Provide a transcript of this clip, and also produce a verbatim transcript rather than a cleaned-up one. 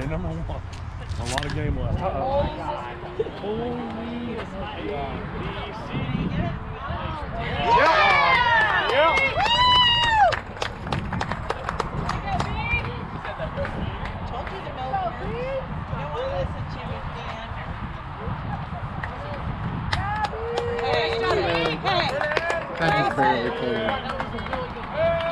They're number one. A lot of game left. Uh-oh. Oh, God. Holy God. Yeah. Yeah. Yeah. That is barely clear.